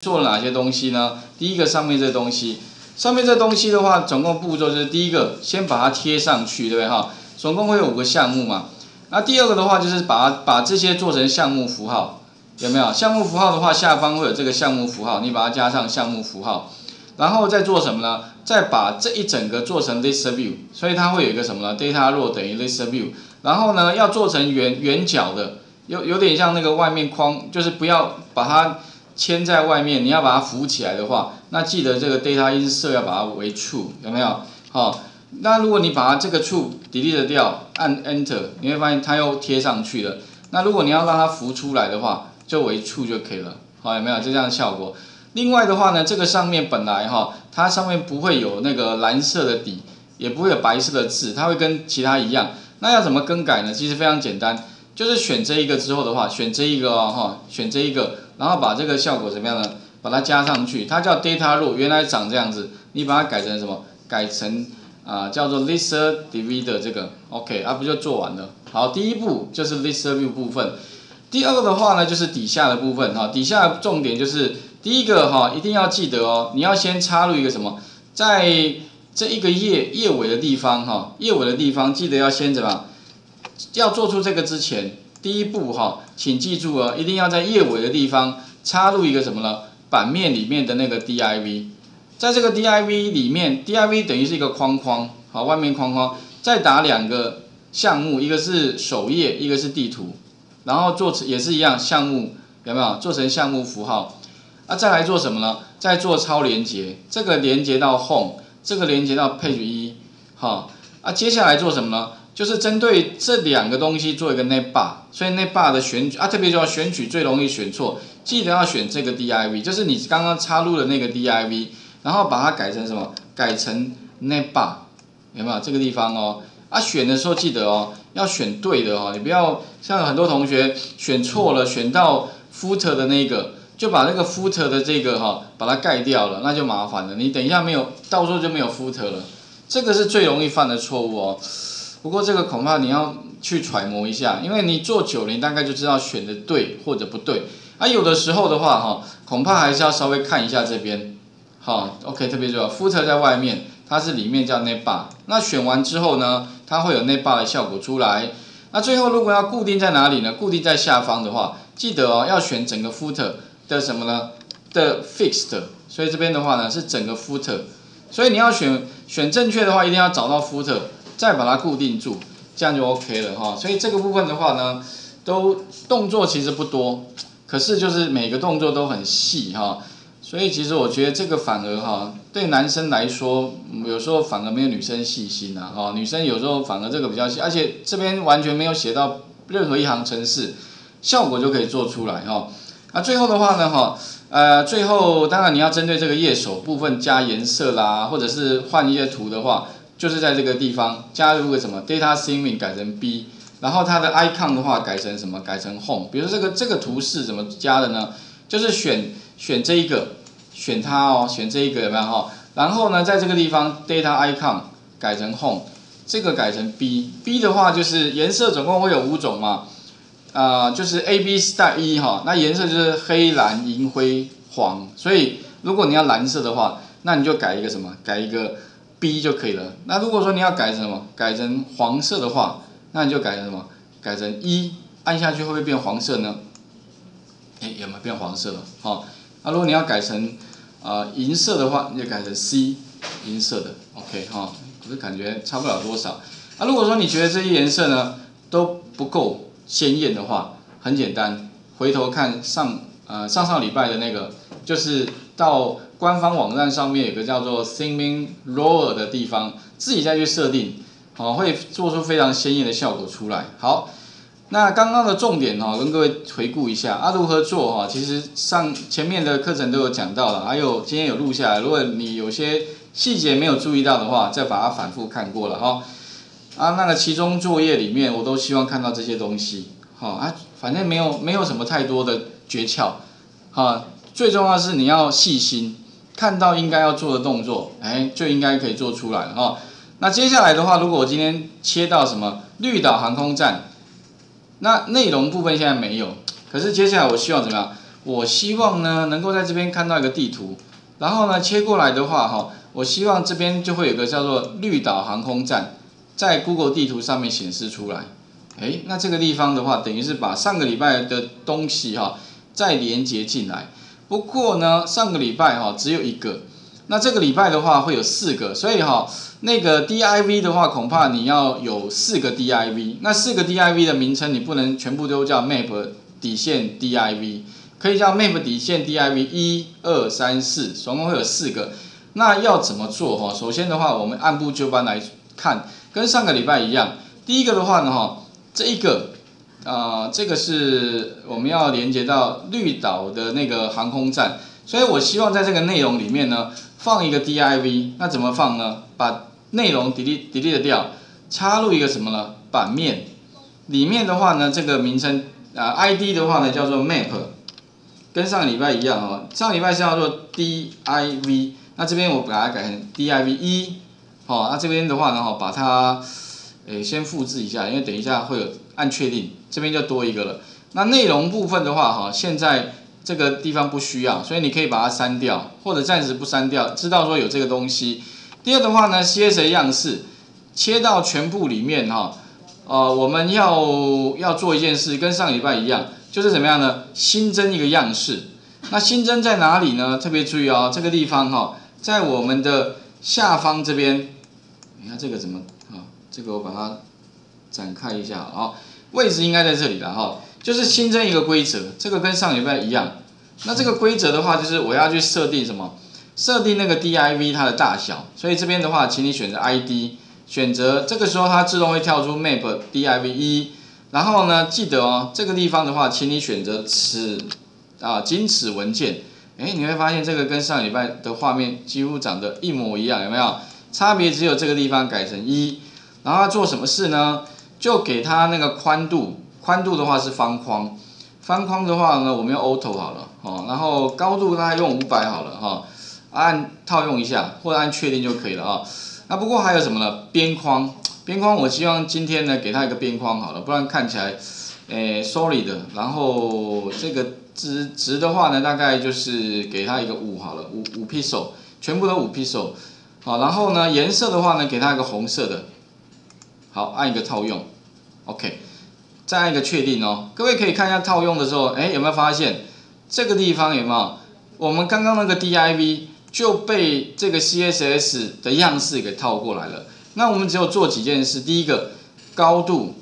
做了哪些东西呢？第一个上面这东西，的话，总共步骤就是第一个，先把它贴上去，对不对哈？总共会有5个项目嘛。那第二个的话就是把这些做成项目符号，有没有？项目符号的话，下方会有这个项目符号，你把它加上项目符号，然后再做什么呢？再把这一整个做成 ListView， 所以它会有一个什么呢 ？Data row 等于 ListView， 然后呢要做成圆角的，有点像那个外面框，就是不要把它。 牵在外面，你要把它扶起来的话，那记得这个 data insert 要把它为 true， 有没有？好、哦，那如果你把它这个 true delete 掉，按 enter， 你会发现它又贴上去了。那如果你要让它浮出来的话，就为 true 就可以了。好、哦，有没有？就这样的效果。另外的话呢，这个上面本来哈、哦，它上面不会有那个蓝色的底，也不会有白色的字，它会跟其他一样。那要怎么更改呢？其实非常简单，就是选这一个之后的话，选这一个哦，哈，选这一个。 然后把这个效果怎么样呢？把它加上去，它叫 data row， 原来长这样子，你把它改成什么？改成叫做 List Divider 这个 ，OK， 不就做完了？好，第一步就是 ListView 部分，第二个的话呢就是底下的部分哈，底下的重点就是第一个哈，一定要记得哦，你要先插入一个什么，在这一个页尾的地方哈，页尾的地方记得要先怎么样？要做出这个之前。 第一步哈，请记住啊，一定要在页尾的地方插入一个什么呢？版面里面的那个 DIV， 在这个 DIV 里面 ，DIV 等于是一个框框，好，外面框框，再打2个项目，一个是首页，一个是地图，然后做也是一样项目，有没有做成项目符号？再来做什么呢？再做超连接，这个连接到 Home， 这个连接到 Page 1， 好，接下来做什么呢？ 就是针对这2个东西做一个 navbar， 所以 navbar 的选取特别就要选取最容易选错，记得要选这个 div， 就是你刚刚插入的那个 div， 然后把它改成什么？改成 navbar， 有没有这个地方哦？选的时候记得哦，要选对的哦，你不要像很多同学选错了，选到 footer 的那个，就把那个 footer 的这个把它盖掉了，那就麻烦了，你等一下没有，到时候就没有 footer 了，这个是最容易犯的错误哦。 不过这个恐怕你要去揣摩一下，因为你做久了，你大概就知道选的对或者不对。有的时候的话，恐怕还是要稍微看一下这边。好 ，OK， 特别重要 ，footer 在外面，它是里面叫 navbar。那选完之后呢，它会有 navbar 的效果出来。那最后如果要固定在哪里呢？固定在下方的话，记得哦，要选整个 footer 的什么呢？的 fixed。所以这边的话呢，是整个 footer。所以你要选正确的话，一定要找到 footer。 再把它固定住，这样就 OK 了哈。所以这个部分的话呢，都动作其实不多，可是就是每个动作都很细哈。所以其实我觉得这个反而对男生来说，有时候反而没有女生细心啊。女生有时候反而这个比较细，而且这边完全没有写到任何一行程式，效果就可以做出来哈。最后的话呢最后当然你要针对这个页首部分加颜色啦，或者是换一些图的话。 就是在这个地方加入个什么 data theme 改成 B， 然后它的 icon 的话改成什么？改成 home。比如说这个图示怎么加的呢？就是选这一个，选它哦，选这一个有没有哈？然后呢，在这个地方 data icon 改成 home， 这个改成 B。B 的话就是颜色总共会有5种嘛，就是 A B style 1哈，那颜色就是黑蓝银灰黄，所以如果你要蓝色的话，那你就改一个什么？改一个。 B 就可以了。那如果说你要改成什么？改成黄色的话，那你就改成什么？改成1，按下去会不会变黄色呢？有没有变黄色了？好，那如果你要改成银色的话，你就改成 C， 银色的。OK 哈，我就感觉差不了多少。如果说你觉得这些颜色呢都不够鲜艳的话，很简单，回头看上上礼拜的那个，就是到。 官方网站上面有个叫做 Theming Row 的地方，自己再去设定，会做出非常鲜艳的效果出来。好，那刚刚的重点跟各位回顾一下，如何做其实前面的课程都有讲到了，还有今天有录下来，如果你有些细节没有注意到的话，再把它反复看过了那个其中作业里面，我都希望看到这些东西，反正没有什么太多的诀窍，最重要是你要细心。 看到应该要做的动作，就应该可以做出来了那接下来的话，如果我今天切到什么绿岛航空站，那内容部分现在没有，可是接下来我希望怎么样？我希望呢能够在这边看到一个地图，然后呢切过来的话哈，我希望这边就会有个叫做绿岛航空站，在 Google 地图上面显示出来。诶，那这个地方的话，等于是把上个礼拜的东西哈再连接进来。不过呢，上个礼拜哈只有一个。 那这个礼拜的话会有4个，所以哈，那个 DIV 的话，恐怕你要有4个 DIV。那4个 DIV 的名称你不能全部都叫 Map 底线 DIV， 可以叫 Map 底线 DIV 1234，总共会有4个。那要怎么做哈？首先的话，我们按部就班来看，跟上个礼拜一样。第一个的话呢哈，这一个这个是我们要连接到绿岛的那个航空站，所以我希望在这个内容里面呢。 放一个 div， 那怎么放呢？把内容 delete 掉，插入一个什么呢？版面里面的话呢，这个名称ID 的话呢叫做 map， 跟上个礼拜一样哦。上礼拜是叫做 div， 那这边我把它改成 div1， 好、哦，那这边的话呢，哈，把它先复制一下，因为等一下会有按确定，这边就多一个了。那内容部分的话，哈，现在。 这个地方不需要，所以你可以把它删掉，或者暂时不删掉，知道说有这个东西。第二的话呢 ，CSS 样式切到全部里面哈，我们要做一件事，跟上礼拜一样，就是怎么样呢？新增一个样式。那新增在哪里呢？特别注意哦，这个地方哈、哦，在我们的下方这边。你看这个怎么啊？这个我把它展开一下啊、哦，位置应该在这里了哈。哦 就是新增一个规则，这个跟上礼拜一样。那这个规则的话，就是我要去设定什么？设定那个 div 它的大小。所以这边的话，请你选择 ID， 选择这个时候它自动会跳出 map div1。然后呢，记得哦，这个地方的话，请你选择仅此文件。诶，你会发现这个跟上礼拜的画面几乎长得一模一样，有没有？差别只有这个地方改成1。然后要做什么事呢？就给它那个宽度。 宽度的话是方框，方框的话呢，我们用 auto 好了哦，然后高度它用500好了哈、哦，按套用一下或者按确定就可以了啊、哦。那不过还有什么呢？边框，边框我希望今天呢给它一个边框好了，不然看起来，solid 的。然后这个值的话呢，大概就是给它一个5好了，5 pixel， 全部都5 pixel。好，然后呢颜色的话呢，给它一个红色的，好，按一个套用 ，OK。 再按一个确定哦，各位可以看一下套用的时候，哎，有没有发现这个地方有没有？我们刚刚那个 div 就被这个 CSS 的样式给套过来了。那我们只有做几件事，第一个高度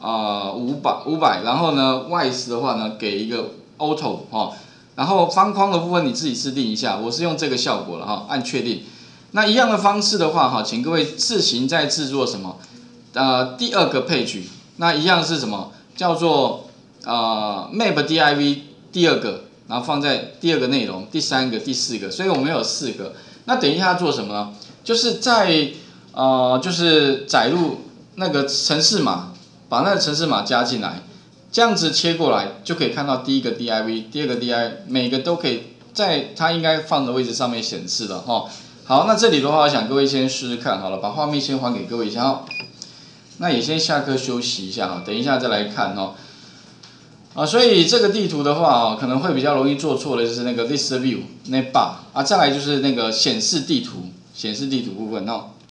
500，然后呢 width 的话呢给一个 auto 哦，然后方框的部分你自己制定一下，我是用这个效果了哈、哦，按确定。那一样的方式的话哈，请各位自行再制作什么？第二个 page。 那一样是什么？叫做map div 第二个，然后放在第二个内容，第三个、第四个，所以我们有4个。那等一下做什么呢？就是在就是载入那个程式码，把那个程式码加进来，这样子切过来就可以看到第一个 div， 第二个 div， 每个都可以在它应该放的位置上面显示了哈。好，那这里的话，我想各位先试试看好了，把画面先还给各位一下哦。 那也先下课休息一下哈，等一下再来看哦。啊，所以这个地图的话哦，可能会比较容易做错的就是那个 ListView 那 bar 啊，再来就是那个显示地图部分哦。